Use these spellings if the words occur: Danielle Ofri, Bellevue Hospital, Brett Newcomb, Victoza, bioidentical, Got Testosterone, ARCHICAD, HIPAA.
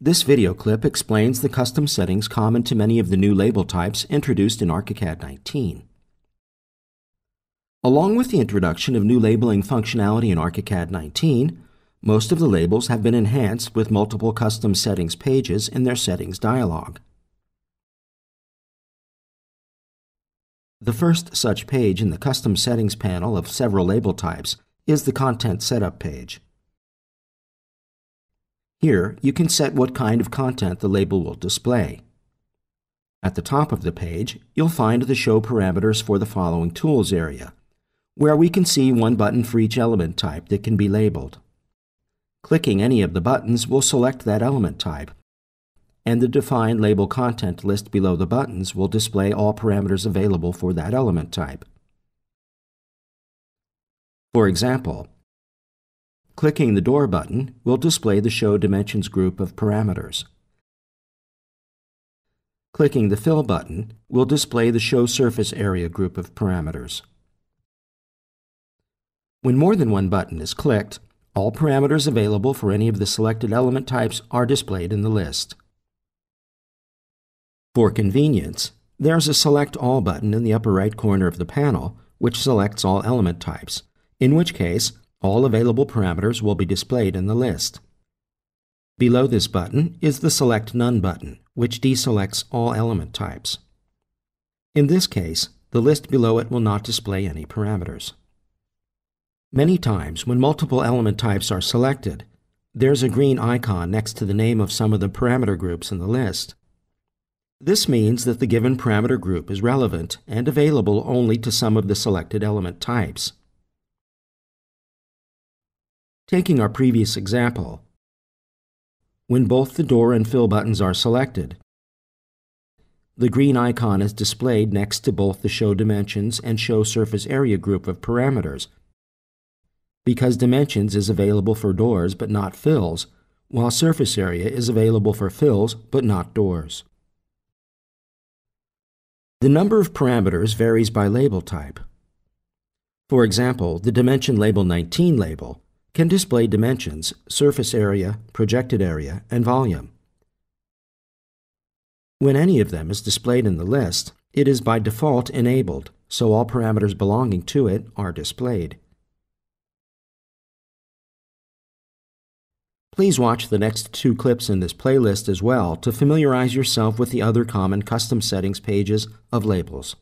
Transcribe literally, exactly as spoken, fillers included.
This video clip explains the custom settings common to many of the new label types introduced in ARCHICAD nineteen. Along with the introduction of new labeling functionality in ARCHICAD nineteen, most of the labels have been enhanced with multiple custom settings pages in their settings dialog. The first such page in the custom settings panel of several label types is the Content Setup page. Here, you can set what kind of content the label will display. At the top of the page, you'll find the Show Parameters for the following tools area, where we can see one button for each element type that can be labeled. Clicking any of the buttons will select that element type, and the Define Label Content list below the buttons will display all parameters available for that element type. For example, clicking the Door button will display the Show Dimensions group of parameters. Clicking the Fill button will display the Show Surface Area group of parameters. When more than one button is clicked, all parameters available for any of the selected element types are displayed in the list. For convenience, there's a Select All button in the upper right corner of the panel, which selects all element types, in which case, all available parameters will be displayed in the list. Below this button is the Select None button, which deselects all element types. In this case, the list below it will not display any parameters. Many times, when multiple element types are selected, there's a green icon next to the name of some of the parameter groups in the list. This means that the given parameter group is relevant and available only to some of the selected element types. Taking our previous example, when both the Door and Fill buttons are selected, the green icon is displayed next to both the Show Dimensions and Show Surface Area group of parameters. Because Dimensions is available for Doors but not Fills, while Surface Area is available for Fills but not Doors. The number of parameters varies by label type. For example, the Dimension Label nineteen label can display dimensions, surface area, projected area, and volume. When any of them is displayed in the list, it is by default enabled, so all parameters belonging to it are displayed. Please watch the next two clips in this playlist as well to familiarize yourself with the other common custom settings pages of labels.